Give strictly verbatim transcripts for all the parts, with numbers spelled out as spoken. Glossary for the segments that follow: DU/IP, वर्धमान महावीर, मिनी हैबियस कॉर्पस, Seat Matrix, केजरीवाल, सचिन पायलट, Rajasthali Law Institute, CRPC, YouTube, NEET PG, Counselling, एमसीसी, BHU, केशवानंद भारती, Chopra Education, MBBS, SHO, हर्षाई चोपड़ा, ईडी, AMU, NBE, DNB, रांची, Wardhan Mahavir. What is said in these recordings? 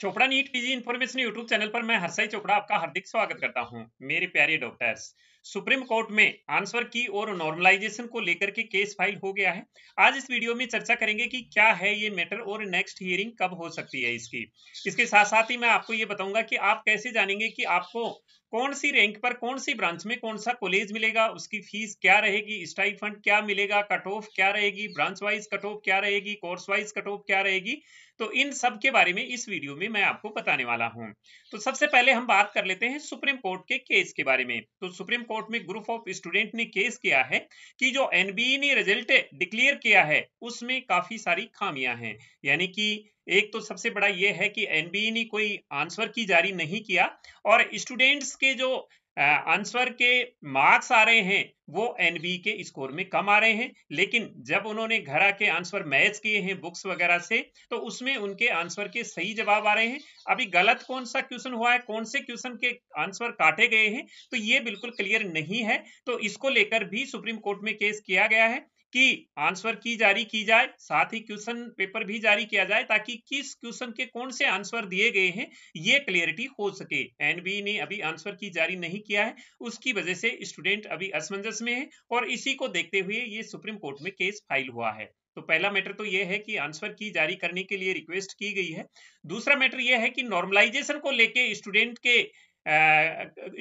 Chopra NEET PG information YouTube channel पर मैं हर्षाई चोपड़ा आपका हार्दिक स्वागत करता हूं। मेरे प्यारे डॉक्टर्स, सुप्रीम कोर्ट में आंसर की और नॉर्मलाइजेशन को लेकर के केस फाइल हो गया है। आज इस वीडियो में चर्चा करेंगे कि क्या है ये मैटर और नेक्स्ट हियरिंग कब हो सकती है इसकी। इसके साथ साथ ही मैं आपको ये बताऊंगा कि आप कैसे जानेंगे कि आपको कौन सी रैंक पर कौन सी ब्रांच में कौन सा कॉलेज मिलेगा, उसकी फीस क्या रहेगी, स्टाइफंड क्या मिलेगा, कट ऑफ क्या रहेगी, ब्रांच वाइज कट ऑफ क्या रहेगी, कोर्स वाइज कट ऑफ क्या रहेगी। तो इन सब के बारे में इस वीडियो में मैं आपको बताने वाला हूं। तो सबसे पहले हम बात कर लेते हैं सुप्रीम कोर्ट के केस के बारे में। तो सुप्रीम कोर्ट में ग्रुप ऑफ स्टूडेंट ने केस किया है कि जो एनबीई ने रिजल्ट डिक्लेयर किया है उसमें काफी सारी खामियां हैं। यानी कि एक तो सबसे बड़ा यह है कि एनबीई ने कोई आंसर की जारी नहीं किया और स्टूडेंट्स के जो आंसर के मार्क्स आ रहे हैं वो एनबीई के स्कोर में कम आ रहे हैं, लेकिन जब उन्होंने घर आके आंसर मैच किए हैं बुक्स वगैरह से तो उसमें उनके आंसर के सही जवाब आ रहे हैं। अभी गलत कौन सा क्वेश्चन हुआ है, कौन से क्वेश्चन के आंसर काटे गए हैं, तो ये बिल्कुल क्लियर नहीं है। तो इसको लेकर भी सुप्रीम कोर्ट में केस किया गया है कि आंसर की जारी की जाए, साथ ही क्वेश्चन पेपर भी जारी किया जाए ताकि किस क्वेश्चन के कौन से आंसर दिए गए हैं ये क्लियरिटी हो सके। एनबीई ने अभी आंसर की जारी नहीं किया है, उसकी वजह से स्टूडेंट अभी असमंजस में है और इसी को देखते हुए ये सुप्रीम कोर्ट में केस फाइल हुआ है। तो पहला मैटर तो यह है कि आंसर की जारी करने के लिए रिक्वेस्ट की गई है। दूसरा मैटर यह है कि नॉर्मलाइजेशन को लेके स्टूडेंट के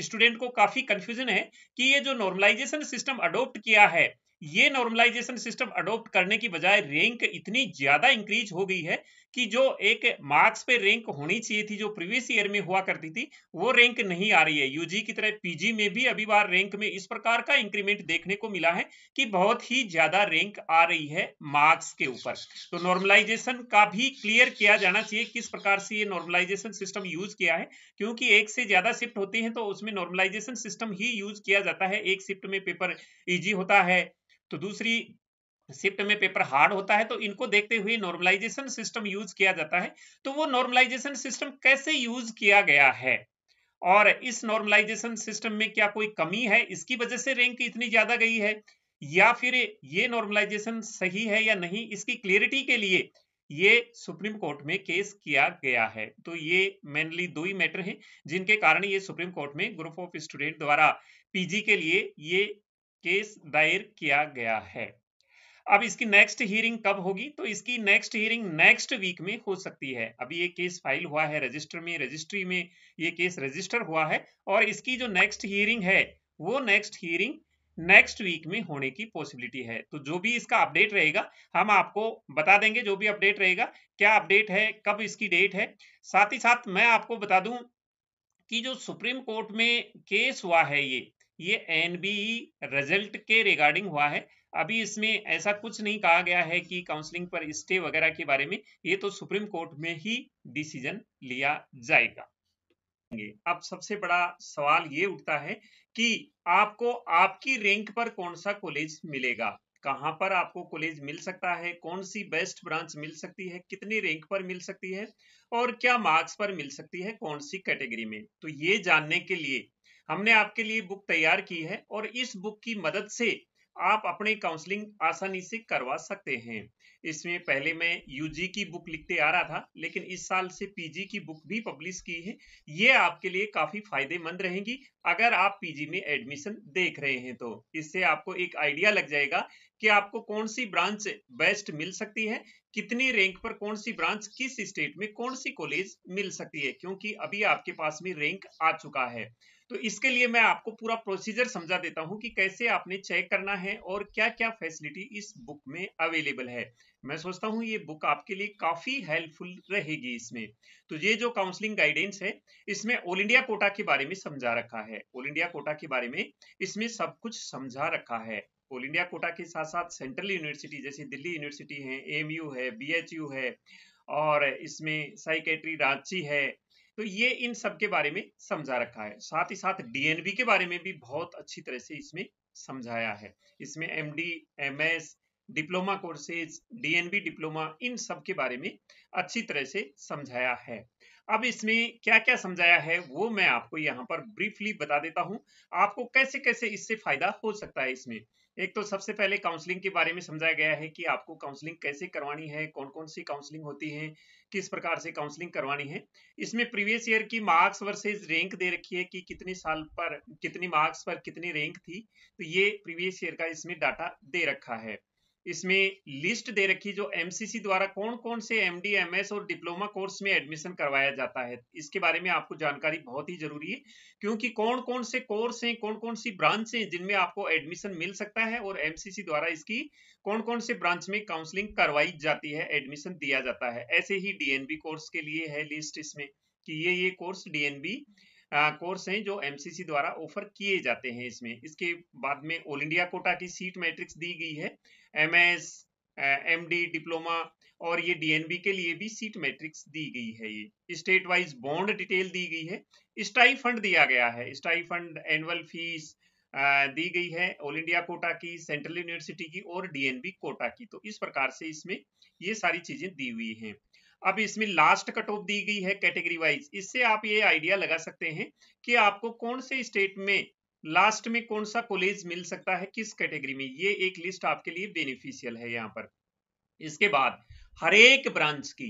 स्टूडेंट uh, को काफी कंफ्यूजन है कि ये जो नॉर्मलाइजेशन सिस्टम अडोप्ट किया है, ये नॉर्मलाइजेशन सिस्टम अडोप्ट करने की बजाय रैंक इतनी ज्यादा इंक्रीज हो गई है कि जो एक मार्क्स पे रैंक होनी चाहिए थी जो प्रीवियस ईयर में हुआ करती थी वो रैंक नहीं आ रही है। यूजी की तरह पीजी में भी अभी बार रैंक में इस प्रकार का इंक्रीमेंट देखने को मिला है कि बहुत ही ज्यादा रैंक आ रही है मार्क्स के ऊपर। तो नॉर्मलाइजेशन का भी क्लियर किया जाना चाहिए किस प्रकार से ये नॉर्मलाइजेशन सिस्टम यूज किया है, क्योंकि एक से ज्यादा शिफ्ट होती है तो उसमें नॉर्मलाइजेशन सिस्टम ही यूज किया जाता है। एक शिफ्ट में पेपर इजी होता है तो दूसरी शिफ्ट में पेपर हार्ड होता है, तो इनको देखते हुए नॉर्मलाइजेशन सिस्टम यूज किया जाता है। तो वो नॉर्मलाइजेशन सिस्टम कैसे यूज किया गया है और इस नॉर्मलाइजेशन सिस्टम में क्या कोई कमी है, इसकी वजह से रैंक इतनी ज्यादा गई है, या फिर ये नॉर्मलाइजेशन सही है या नहीं, इसकी क्लियरिटी के लिए ये सुप्रीम कोर्ट में केस किया गया है। तो ये मेनली दो ही मैटर हैं जिनके कारण ये सुप्रीम कोर्ट में ग्रुप ऑफ स्टूडेंट द्वारा पीजी के लिए ये केस दायर किया गया है। अब इसकी नेक्स्ट हियरिंग कब होगी, तो इसकी नेक्स्ट हियरिंग नेक्स्ट वीक में हो सकती है। अभी ये केस फाइल हुआ है रजिस्टर में, रजिस्ट्री में ये केस रजिस्टर हुआ है और इसकी जो नेक्स्ट हियरिंग है वो नेक्स्ट हियरिंग नेक्स्ट वीक में होने की पॉसिबिलिटी है। तो जो भी इसका अपडेट रहेगा हम आपको बता देंगे। जो भी अपडेट रहेगा, क्या अपडेट है, कब इसकी डेट है। साथ ही साथ मैं आपको बता दूं कि जो सुप्रीम कोर्ट में केस हुआ है ये ये एनबीई रिजल्ट के रिगार्डिंग हुआ है। अभी इसमें ऐसा कुछ नहीं कहा गया है कि काउंसलिंग पर स्टे वगैरह के बारे में, ये तो सुप्रीम कोर्ट में ही डिसीजन लिया जाएगा। अब सबसे बड़ा सवाल ये उठता है कि आपको आपकी रैंक पर कौन सा कॉलेज मिलेगा, कहां पर आपको कॉलेज मिल सकता है, कौन सी बेस्ट ब्रांच मिल सकती है, कितनी रैंक पर मिल सकती है और क्या मार्क्स पर मिल सकती है, कौन सी कैटेगरी में। तो ये जानने के लिए हमने आपके लिए बुक तैयार की है और इस बुक की मदद से आप अपने काउंसलिंग आसानी से करवा सकते हैं। इसमें पहले मैं यूजी की बुक लिखते आ रहा था, लेकिन इस साल से पीजी की बुक भी पब्लिश की है। ये आपके लिए काफी फायदेमंद रहेगी अगर आप पीजी में एडमिशन देख रहे हैं तो। इससे आपको एक आइडिया लग जाएगा कि आपको कौन सी ब्रांच बेस्ट मिल सकती है, कितनी रैंक पर कौन सी ब्रांच, किस स्टेट में कौन सी कॉलेज मिल सकती है, क्योंकि अभी आपके पास में रैंक आ चुका है। तो इसके लिए मैं आपको पूरा प्रोसीजर समझा देता हूं कि कैसे आपने चेक करना है और क्या क्या फैसिलिटी इस बुक में अवेलेबल है। मैं सोचता हूं ये बुक आपके लिए काफी हेल्पफुल रहेगी। इसमें तो ये जो काउंसलिंग गाइडेंस है इसमें ऑल इंडिया कोटा के बारे में समझा रखा है। ऑल इंडिया कोटा के बारे में इसमें सब कुछ समझा रखा है। ऑल इंडिया कोटा के साथ साथ सेंट्रल यूनिवर्सिटी जैसे दिल्ली यूनिवर्सिटी है, एएमयू है, बीएचयू है और इसमें साइकेट्री रांची है, तो ये इन सब के बारे में समझा रखा है। साथ ही साथ डीएनबी के बारे में भी बहुत अच्छी तरह से इसमें समझाया है। इसमें MD, MS, diploma courses, DNB diploma, इन सब के बारे में अच्छी तरह से समझाया है। अब इसमें क्या क्या समझाया है वो मैं आपको यहाँ पर ब्रीफली बता देता हूँ, आपको कैसे कैसे इससे फायदा हो सकता है। इसमें एक तो सबसे पहले काउंसलिंग के बारे में समझाया गया है कि आपको काउंसलिंग कैसे करवानी है, कौन कौन सी काउंसलिंग होती है, किस प्रकार से काउंसलिंग करवानी है। इसमें प्रीवियस ईयर की मार्क्स वर्सेस रैंक दे रखी है कि कितने साल पर कितनी मार्क्स पर कितनी रैंक थी, तो ये प्रीवियस ईयर का इसमें डाटा दे रखा है। इसमें लिस्ट दे रखी जो एमसीसी द्वारा कौन कौन से एमडी, एमएस और डिप्लोमा कोर्स में एडमिशन करवाया जाता है, इसके बारे में आपको जानकारी बहुत ही जरूरी है, क्योंकि कौन कौन से कोर्स हैं, कौन कौन सी ब्रांच हैं जिनमें आपको एडमिशन मिल सकता है और एमसीसी द्वारा इसकी कौन कौन से ब्रांच में काउंसलिंग करवाई जाती है, एडमिशन दिया जाता है। ऐसे ही डीएनबी कोर्स के लिए है लिस्ट इसमें कि ये ये कोर्स डीएनबी कोर्स हैं जो एमसीसी द्वारा ऑफर किए जाते हैं। इसमें इसके बाद में ऑल इंडिया कोटा की सीट मैट्रिक्स दी गई है, एमएस, एमडी, डिप्लोमा और ये डीएनबी के लिए भी सीट मैट्रिक्स दी गई है। ये स्टेट वाइज बॉन्ड डिटेल दी गई है, स्टाई फंड दिया गया है, स्टाई फंड एनुअल फीस दी गई है ऑल इंडिया कोटा की, सेंट्रल यूनिवर्सिटी की और डीएनबी कोटा की। तो इस प्रकार से इसमें ये सारी चीजें दी हुई हैं। अब इसमें लास्ट कट ऑफ दी गई है कैटेगरी वाइज, इससे आप ये आइडिया लगा सकते हैं कि आपको कौन से स्टेट में लास्ट में कौन सा कॉलेज मिल सकता है किस कैटेगरी में। ये एक लिस्ट आपके लिए बेनिफिशियल है यहाँ पर। इसके बाद हर एक ब्रांच की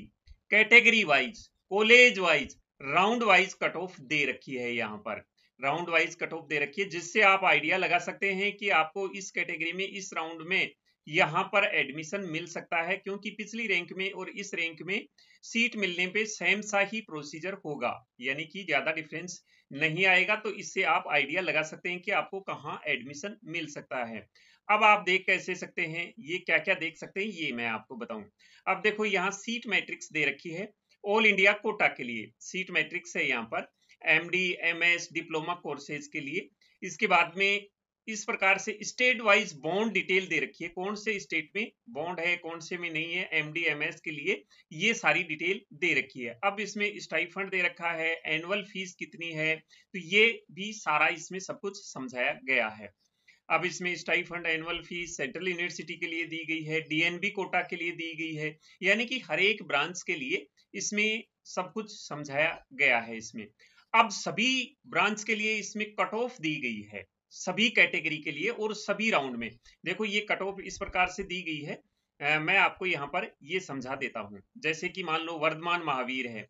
category wise, college wise, round wise cut off दे रखी है यहाँ पर, राउंड वाइज कट ऑफ दे रखी है, जिससे आप आइडिया लगा सकते हैं कि आपको इस कैटेगरी में, इस राउंड में यहाँ पर एडमिशन मिल सकता है, क्योंकि पिछली रैंक में और इस रैंक में सीट मिलने पे सेम सा ही प्रोसीजर होगा, यानी कि ज्यादा डिफरेंस नहीं आएगा। तो इससे आप आइडिया लगा सकते हैं कि आपको कहाँ एडमिशन मिल सकता है। अब आप देख कैसे सकते हैं, ये क्या क्या देख सकते हैं ये मैं आपको बताऊं। अब देखो यहाँ सीट मैट्रिक्स दे रखी है ऑल इंडिया कोटा के लिए, सीट मैट्रिक्स है यहाँ पर एमडी, एमएस, डिप्लोमा कोर्सेज के लिए। इसके बाद में इस प्रकार से स्टेट वाइज बॉन्ड डिटेल दे रखी है, कौन से स्टेट में बॉन्ड है, कौन से में नहीं है, एमडी, एमएस के लिए ये सारी डिटेल दे रखी है। अब इसमें स्टाइफंड दे रखा है, एनुअल फीस कितनी है, तो ये भी सारा इसमें सब कुछ समझाया गया है। अब इसमें stipend, annual fees central university के लिए दी गई है, डीएनबी कोटा के लिए दी गई है, यानी कि हर एक ब्रांच के लिए इसमें सब कुछ समझाया गया है। इसमें अब सभी ब्रांच के लिए इसमें कट ऑफ दी गई है, सभी कैटेगरी के लिए और सभी राउंड में। देखो ये कट ऑफ इस प्रकार से दी गई है, आ, मैं आपको यहाँ पर ये समझा देता हूँ। जैसे कि मान लो वर्धमान महावीर है,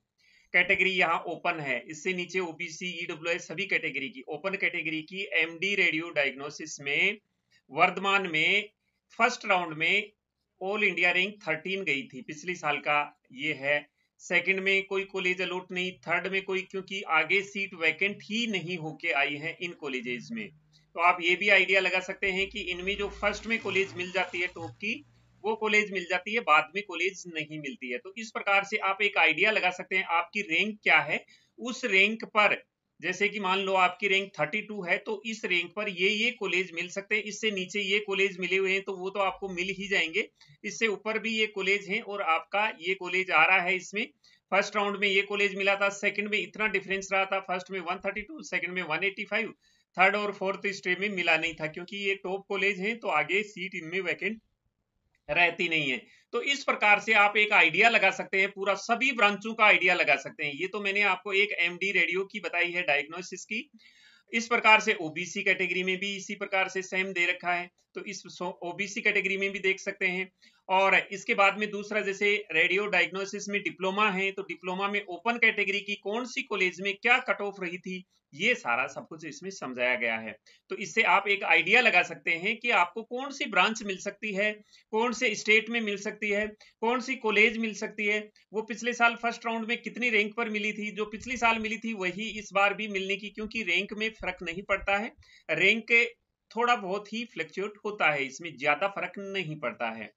कैटेगरी यहाँ ओपन है, इससे नीचे ओबीसी, ईडब्ल्यूएस सभी कैटेगरी की, ओपन कैटेगरी की एमडी रेडियो डायग्नोसिस में वर्धमान में फर्स्ट राउंड में ऑल इंडिया रैंक थर्टीन गई थी पिछली साल का, ये है। सेकंड में कोई कॉलेज अलॉट नहीं, थर्ड में कोई, क्योंकि आगे सीट वैकेंट ही नहीं होके आई है इन कॉलेजेस में। तो आप ये भी आइडिया लगा सकते हैं कि इनमें जो फर्स्ट में कॉलेज मिल जाती है टॉप की, वो कॉलेज मिल जाती है, बाद में कॉलेज नहीं मिलती है। तो इस प्रकार से आप एक आइडिया लगा सकते हैं आपकी रैंक क्या है, उस रैंक पर जैसे कि मान लो आपकी रैंक थर्टी टू है तो इस रैंक पर ये ये कॉलेज मिल सकते हैं, इससे नीचे ये कॉलेज मिले हुए हैं तो वो तो आपको मिल ही जाएंगे, इससे ऊपर भी ये कॉलेज हैं और आपका ये कॉलेज आ रहा है। इसमें फर्स्ट राउंड में ये कॉलेज मिला था, सेकंड में इतना डिफरेंस रहा था, फर्स्ट में वन थर्टी टू, सेकंड में वन एटी फाइव, थर्ड और फोर्थ स्टेट में मिला नहीं था, क्योंकि ये टॉप कॉलेज हैं तो आगे सीट इनमें वैकेंट रहती नहीं है। तो इस प्रकार से आप एक आइडिया लगा सकते हैं, पूरा सभी ब्रांचों का आइडिया लगा सकते हैं। ये तो मैंने आपको एक एमडी रेडियो की बताई है, डायग्नोसिस की। इस प्रकार से ओबीसी कैटेगरी में भी इसी प्रकार से सेम दे रखा है, तो इस ओबीसी कैटेगरी में भी देख सकते हैं। और इसके बाद में दूसरा, जैसे रेडियो डायग्नोसिस में डिप्लोमा है तो डिप्लोमा में ओपन कैटेगरी की कौन सी कॉलेज में क्या कट ऑफ रही थी, ये सारा सब कुछ इसमें समझाया गया है। तो इससे आप एक आइडिया लगा सकते हैं कि आपको कौन सी ब्रांच मिल सकती है, कौन से स्टेट में मिल सकती है, कौन सी कॉलेज मिल सकती है, वो पिछले साल फर्स्ट राउंड में कितनी रैंक पर मिली थी, जो पिछली साल मिली थी वही इस बार भी मिलने की, क्योंकि रैंक में फर्क नहीं पड़ता है, रैंक थोड़ा बहुत ही फ्लक्चुएट होता है, इसमें ज्यादा फर्क नहीं पड़ता है।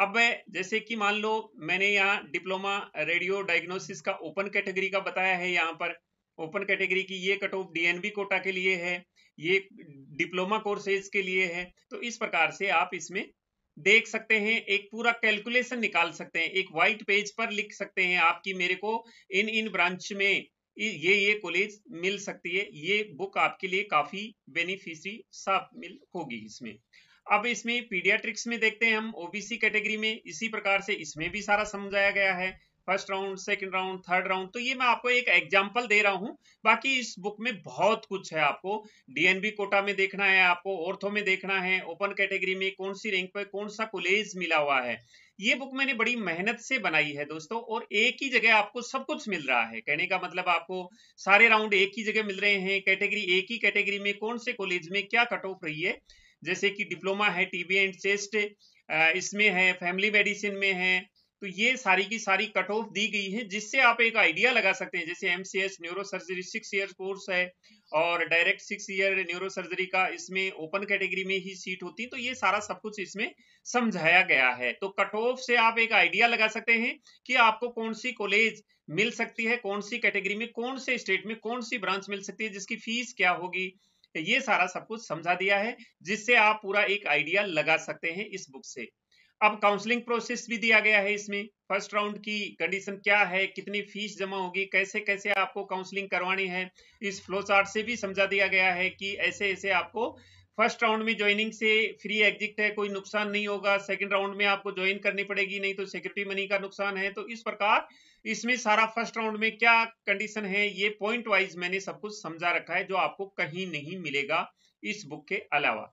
अब जैसे कि मान लो मैंने यहाँ डिप्लोमा रेडियो डायग्नोसिस का ओपन कैटेगरी का बताया है, यहाँ पर ओपन कैटेगरी की ये कट ऑफ डीएनबी कोटा के लिए है, ये डिप्लोमा कोर्सेज के लिए है। तो इस प्रकार से आप इसमें देख सकते हैं, एक पूरा कैलकुलेशन निकाल सकते हैं, एक व्हाइट पेज पर लिख सकते हैं आपकी मेरे को इन इन ब्रांच में ये ये कॉलेज मिल सकती है। ये बुक आपके लिए काफी बेनिफिशियल साबित होगी इसमें। अब इसमें पीडियाट्रिक्स में देखते हैं हम ओबीसी कैटेगरी में, इसी प्रकार से इसमें भी सारा समझाया गया है, first round, second round, third round. तो ये मैं आपको एक एग्जांपल दे रहा हूँ, बाकी इस बुक में बहुत कुछ है। आपको डीएनबी कोटा में देखना है, आपको ऑर्थो में देखना है, ओपन कैटेगरी में कौन सी रैंक पर कौन सा कॉलेज मिला हुआ है। ये बुक मैंने बड़ी मेहनत से बनाई है दोस्तों, और एक ही जगह आपको सब कुछ मिल रहा है। कहने का मतलब आपको सारे राउंड एक ही जगह मिल रहे हैं, कैटेगरी एक ही कैटेगरी में कौन से कॉलेज में क्या कट ऑफ रही है, जैसे कि डिप्लोमा है, टीबी एंड चेस्ट इसमें है, फैमिली मेडिसिन में है। तो ये सारी की सारी कट ऑफ दी गई है, जिससे आप एक आइडिया लगा सकते हैं। जैसे MCS neuro surgery six year course है और direct six year neuro surgery का इसमें ओपन कैटेगरी में ही सीट होती है। तो ये सारा सब कुछ इसमें समझाया गया है। तो कट ऑफ से आप एक आइडिया लगा सकते हैं कि आपको कौन सी कॉलेज मिल सकती है, कौन सी कैटेगरी में, कौन से स्टेट में, कौन सी ब्रांच मिल सकती है, जिसकी फीस क्या होगी। ये सारा सब कुछ समझा दिया है, जिससे आप पूरा एक आइडिया लगा सकते हैं इस बुक से। अब काउंसलिंग प्रोसेस भी दिया गया है इसमें, फर्स्ट राउंड की कंडीशन क्या है, कितनी फीस जमा होगी, कैसे कैसे आपको काउंसलिंग करवानी है, इस फ्लो चार्ट से भी समझा दिया गया है कि ऐसे ऐसे आपको फर्स्ट राउंड में ज्वाइनिंग से फ्री एग्जिट है, कोई नुकसान नहीं होगा, सेकंड राउंड में आपको ज्वाइन करनी पड़ेगी, नहीं तो सिक्योरिटी मनी का नुकसान है। तो इस प्रकार इसमें सारा फर्स्ट राउंड में क्या कंडीशन है, ये पॉइंट वाइज मैंने सब कुछ समझा रखा है, जो आपको कहीं नहीं मिलेगा इस बुक के अलावा।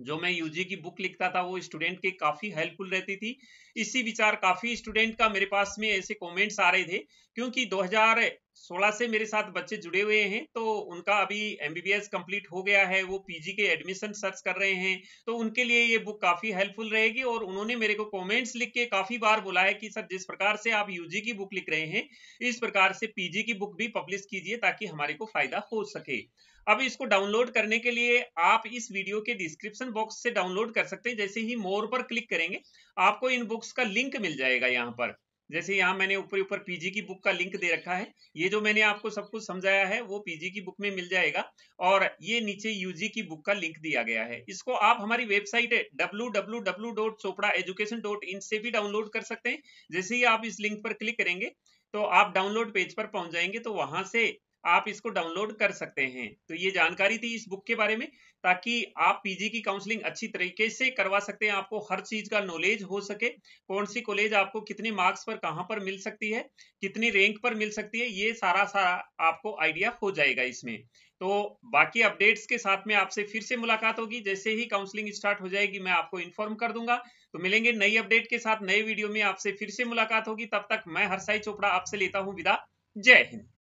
जो मैं यूजी की बुक लिखता था वो स्टूडेंट के काफी हेल्पफुल रहती थी। इसी विचार काफी स्टूडेंट का मेरे पास में ऐसे कमेंट्स आ रहे थे, क्योंकि दो हज़ार सोलह से मेरे साथ बच्चे जुड़े हुए हैं, तो उनका अभी एमबीबीएस कंप्लीट हो गया है, वो पीजी के एडमिशन सर्च कर रहे हैं, तो उनके लिए ये बुक काफी हेल्पफुल रहेगी। और उन्होंने मेरे को कमेंट्स लिख के काफी बार बोला है कि सर, जिस प्रकार से आप यूजी की बुक लिख रहे हैं, इस प्रकार से पीजी की बुक भी पब्लिश कीजिए, ताकि हमारे को फायदा हो सके। अब इसको डाउनलोड करने के लिए आप इस वीडियो के डिस्क्रिप्शन बॉक्स से डाउनलोड कर सकते हैं। जैसे ही मोर पर क्लिक करेंगे आपको इन बुक्स का लिंक मिल जाएगा। यहाँ पर जैसे यहाँ मैंने ऊपर ऊपर पीजी की बुक का लिंक दे रखा है, ये जो मैंने आपको सब कुछ समझाया है वो पीजी की बुक में मिल जाएगा, और ये नीचे यूजी की बुक का लिंक दिया गया है। इसको आप हमारी website W W W dot Chopra education dot in से भी डाउनलोड कर सकते हैं। जैसे ही आप इस लिंक पर क्लिक करेंगे तो आप डाउनलोड पेज पर पहुंच जाएंगे, तो वहां से आप इसको डाउनलोड कर सकते हैं। तो ये जानकारी थी इस बुक के बारे में, ताकि आप पीजी की काउंसलिंग अच्छी तरीके से करवा सकते हैं, आपको हर चीज का नॉलेज हो सके, कौन सी कॉलेज आपको कितने मार्क्स पर कहाँ पर मिल सकती है, कितनी रैंक पर मिल सकती है, ये सारा सारा आपको आइडिया हो जाएगा इसमें। तो बाकी अपडेट्स के साथ में आपसे फिर से मुलाकात होगी। जैसे ही काउंसलिंग स्टार्ट हो जाएगी मैं आपको इन्फॉर्म कर दूंगा। तो मिलेंगे नई अपडेट के साथ, नए वीडियो में आपसे फिर से मुलाकात होगी। तब तक मैं हर्षाई चोपड़ा आपसे लेता हूँ विदा। जय हिंद।